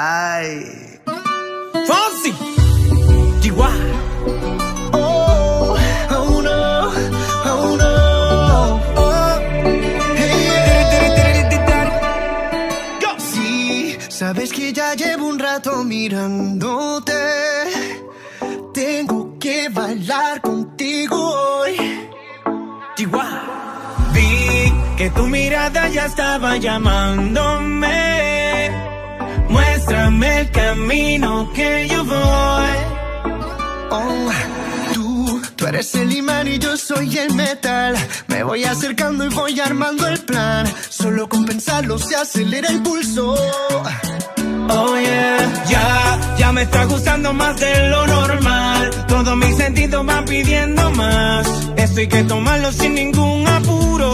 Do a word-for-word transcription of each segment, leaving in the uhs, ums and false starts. Ay. Fonsi, D Y. Oh, oh no, oh no. Oh. Hey, yeah. Sí, sabes que ya llevo un rato mirándote. Tengo que bailar contigo hoy, D Y. Vi que tu mirada ya estaba llamándome. Muéstrame el camino que yo voy. Oh, tú, tú eres el imán y yo soy el metal. Me voy acercando y voy armando el plan. Solo con pensarlo se acelera el pulso. Oh yeah, ya, ya me está gustando más de lo normal. Todos mis sentidos van pidiendo más. Esto hay que tomarlo sin ningún apuro.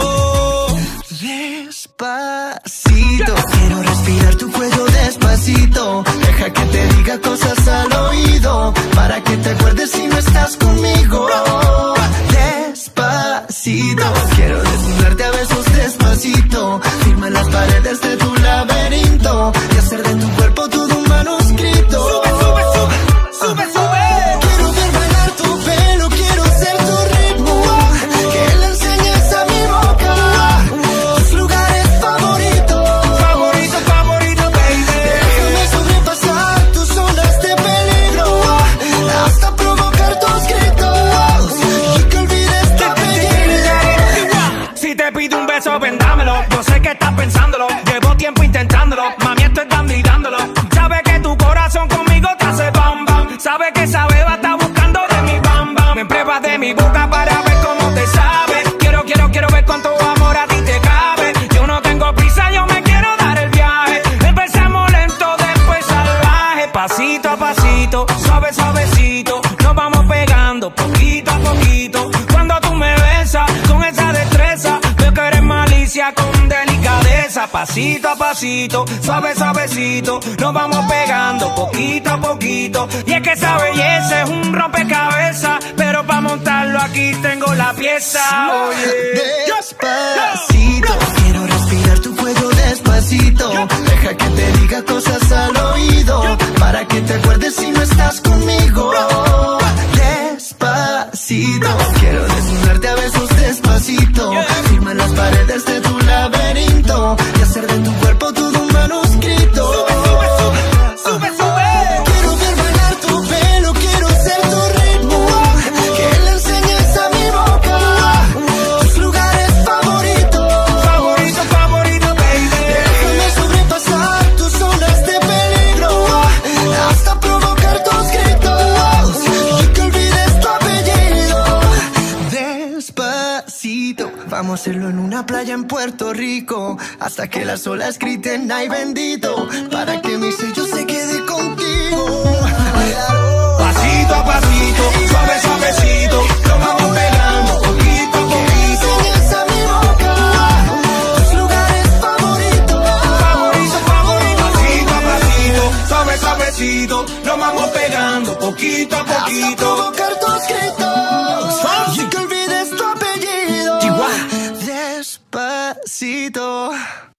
Despacito, quiero respirar tu cuello despacito. Deja que te diga cosas al oído, para que te acuerdes si no estás conmigo. Despacito, quiero desnudarte a besos despacito. Firma las paredes de tu laberinto y hacer de tu cuerpo todo un manuscrito. Sube, sube, sube, sube, sube. Quiero ver bailar tu pelo, quiero ser tu ritmo. Que le enseñes a mi boca tus lugares favoritos. Favorito, favorito, baby. Déjame sobrepasar tus zonas de peligro, hasta provocar tus gritos y que olvides de pedirlo. Si te pido un beso, vendámelo. Yo sé que estás pensándolo. Llevo tiempo intentándolo. Mami, esto es dando y dándolo. Sabes que tu corazón conmigo te hace bam bam. Sabes que esa beba está buscando de mi bam bam. Me pruebas de mi boca para ver cómo te sabe. Quiero, quiero, quiero ver cuánto amor a ti te cabe. Yo no tengo prisa, yo me quiero dar el viaje. Empecemos lento, después salvaje. Pasito a pasito, suave, suavecito. Nos vamos pegando poquito a poquito. Cuando tú me besas con esa destreza, veo que eres malicia con delicadeza. Pasito a pasito, suave, suavecito. Nos vamos pegando poquito a poquito. Y es que esa belleza es un rompecabezas, pero para montarlo aquí tengo la pieza. Oye, despacito, quiero respirar tu cuello despacito. Deja que te diga cosas al oído, para que te acuerdes si no estás conmigo. Despacito, quiero desnudarte a besos despacito. Firma las paredes de tu laberinto y hacer de tu cuerpo todo un manuscrito. Sube, sube, sube, sube, sube. Quiero ver bailar tu pelo, quiero ser tu ritmo. Que le enseñes a mi boca tus lugares favoritos. Favorito, favorito, baby. Déjame sobrepasar tus zonas de peligro, hasta provocar tus gritos y que olvides tu apellido. Despacito, vamos a hacerlo en una playa en Puerto Rico, hasta que las olas griten ay bendito, para que mi sello se quede contigo. Pasito a pasito, suave, suavecito. Nos vamos pegando poquito a poquito. Enseñas a mi boca tus lugares favoritos. Favorito, favorito. Pasito a pasito, suave, suavecito. Nos vamos pegando poquito a poquito. Hasta provocar tus gritos y que olvides tu apellido. D Y. Despacito.